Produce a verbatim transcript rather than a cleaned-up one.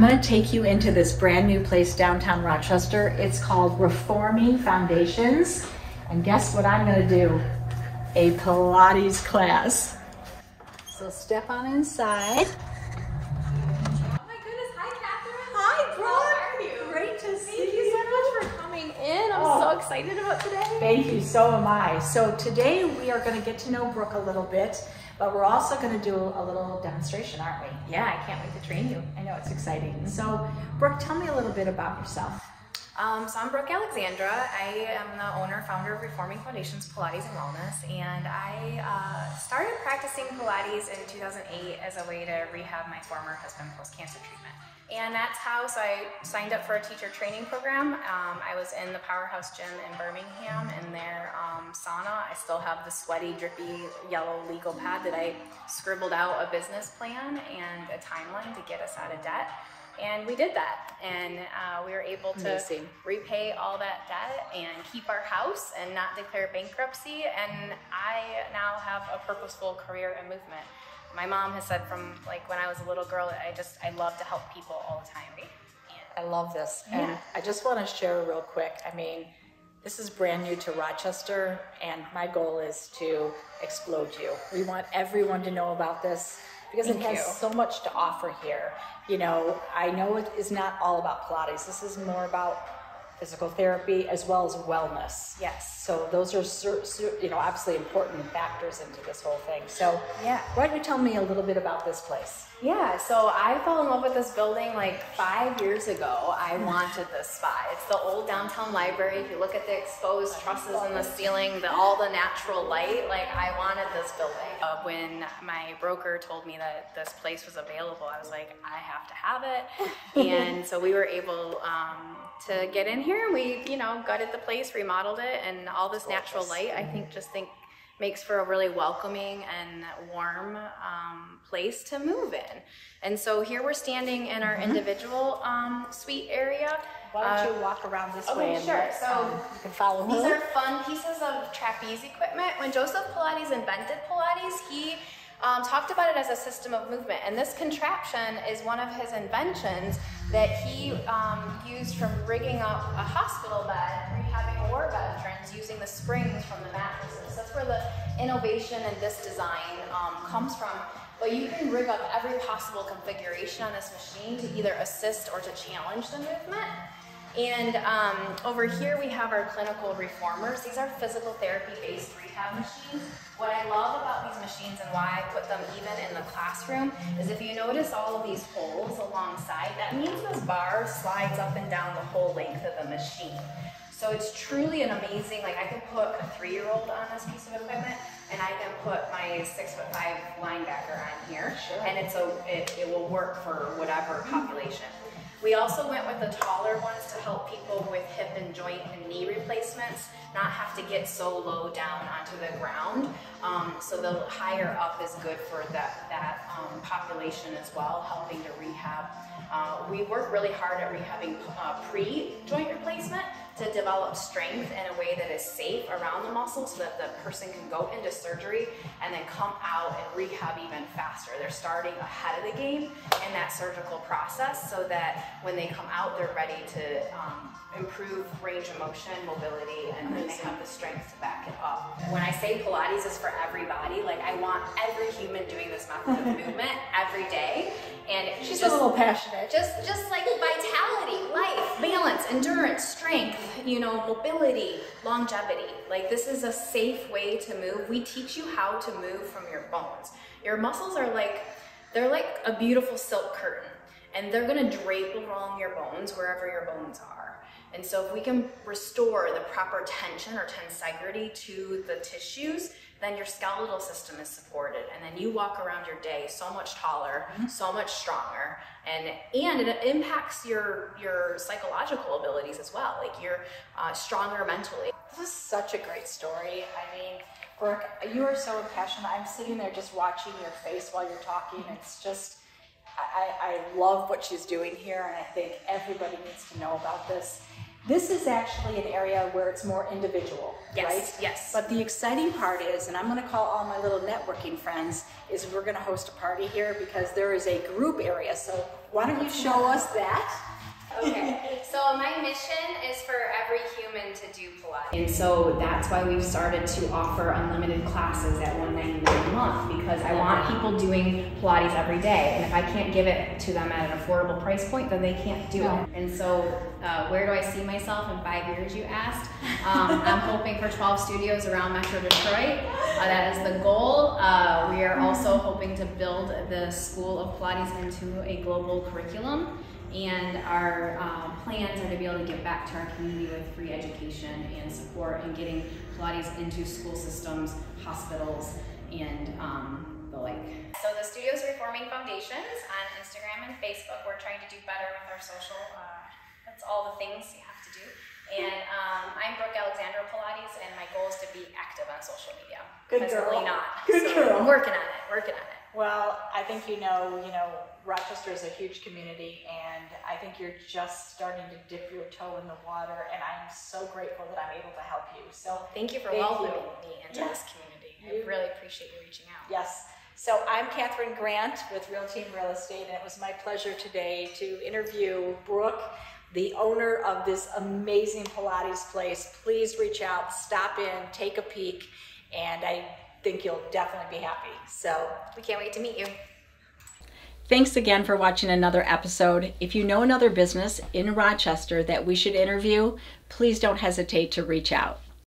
I'm going to take you into this brand new place downtown Rochester. It's called Reforming Foundations. And guess what I'm going to do? A Pilates class. So step on inside. Oh my goodness, hi Katherine. Hi Brooke. How are you? Great to see you. Thank you so much for coming in. I'm oh, so excited about today. Thank you, so am I. So today we are going to get to know Brooke a little bit. But we're also going to do a little demonstration, aren't we? Yeah, I can't wait to train you. I know, it's exciting. So, Brooke, tell me a little bit about yourself. Um, so I'm Brooke Alexandra. I am the owner, founder of Reforming Foundations Pilates and Wellness, and I uh, started practicing Pilates in two thousand eight as a way to rehab my former husband post-cancer treatment. And that's how, so I signed up for a teacher training program. Um, I was in the Powerhouse Gym in Birmingham in their um, sauna. I still have the sweaty, drippy, yellow legal pad that I scribbled out a business plan and a timeline to get us out of debt. And we did that. And uh, we were able to Amazing. repay all that debt and keep our house and not declare bankruptcy. And I now have a purposeful career and movement. My mom has said from like when I was a little girl, I just, I love to help people all the time. And I love this. Yeah. And I just want to share real quick. I mean, this is brand new to Rochester, and my goal is to explode you. We want everyone to know about this because Thank it has you. so much to offer here. You know, I know it is not all about Pilates. This is more about physical therapy as well as wellness. Yes. So those are, you know, obviously important factors into this whole thing. So yeah, why don't you tell me a little bit about this place? Yeah. So I fell in love with this building like five years ago. I wanted this spot. It's the old downtown library. If you look at the exposed trusses in the ceiling, the, all the natural light, like I wanted this building. Uh, when my broker told me that this place was available, I was like, I have to have it. And so we were able um, to get in here. We, you know, gutted the place, remodeled it, and all this natural light, I think, just think makes for a really welcoming and warm um, place to move in. And so here we're standing in our mm-hmm. individual um, suite area. Why don't you walk around this okay, way? Okay, sure. So um, you can follow me. These are fun pieces of trapeze equipment. When Joseph Pilates invented Pilates, he Um, talked about it as a system of movement, and this contraption is one of his inventions that he um, used from rigging up a hospital bed, rehabbing war veterans, using the springs from the mattresses. That's where the innovation in this design um, comes from. But you can rig up every possible configuration on this machine to either assist or to challenge the movement. And um, over here we have our clinical reformers. These are physical therapy-based rehab machines. What I love about these machines and why I put them even in the classroom is if you notice all of these holes alongside, that means this bar slides up and down the whole length of the machine. So it's truly an amazing, like I can put a three-year-old on this piece of equipment, and I can put my six foot five linebacker on here, sure. and it's a, it, it will work for whatever population. We also went with the taller ones to help people with hip and joint and knee replacements not have to get so low down onto the ground. Um, so the higher up is good for that, that um, population as well, helping to rehab. Uh, we work really hard at rehabbing uh, pre-joint replacement to develop strength in a way that is safe around the muscle so that the person can go into surgery and then come out and rehab even faster. They're starting ahead of the game in that surgical process so that when they come out, they're ready to um, improve range of motion, mobility, and then they have the strength to back it up. When I say Pilates is for everybody, like I want every human doing this method of movement every day. And she's just a little passionate. Just, just like vitality, life, balance, endurance, strength, you know, mobility, longevity. Like this is a safe way to move. We teach you how to move from your bones. Your muscles are like, they're like a beautiful silk curtain, and they're gonna drape along your bones wherever your bones are. And so if we can restore the proper tension or tensegrity to the tissues, then your skeletal system is supported, and then you walk around your day so much taller, so much stronger, and and it impacts your your psychological abilities as well. Like you're uh, stronger mentally. This is such a great story. I mean, Brooke, you are so passionate. I'm sitting there just watching your face while you're talking. It's just, I, I love what she's doing here, and I think everybody needs to know about this. This is actually an area where it's more individual, yes, right? Yes. But the exciting part is, and I'm going to call all my little networking friends, is we're going to host a party here because there is a group area. So Why don't you show us that? Okay, so my mission is for every human to do Pilates. And so that's why we've started to offer unlimited classes at one ninety-nine a month, because I want people doing Pilates every day. And if I can't give it to them at an affordable price point, then they can't do it. And so uh, where do I see myself in five years, you asked? Um, I'm hoping for twelve studios around Metro Detroit. Uh, that is the goal. Uh, we are also hoping to build the School of Pilates into a global curriculum. And our uh, plans are to be able to give back to our community with free education and support and getting Pilates into school systems, hospitals, and um, the like. So the studio's Reforming Foundations on Instagram and Facebook. We're trying to do better with our social. Uh, that's all the things you have to do. And um, I'm Brooke Alexandra Pilates, and my goal is to be active on social media. Good girl. Not. Good so girl. I'm working on it, working on it. Well, I think you know, you know, Rochester is a huge community, and I think you're just starting to dip your toe in the water, and I'm so grateful that I'm able to help you. So thank you for welcoming me into this community. I really appreciate you reaching out. Yes. So I'm Katherine Grant with Real Team Real Estate, and it was my pleasure today to interview Brooke, the owner of this amazing Pilates place. Please reach out, stop in, take a peek, and I think you'll definitely be happy. So we can't wait to meet you. Thanks again for watching another episode. If you know another business in Rochester that we should interview, please don't hesitate to reach out.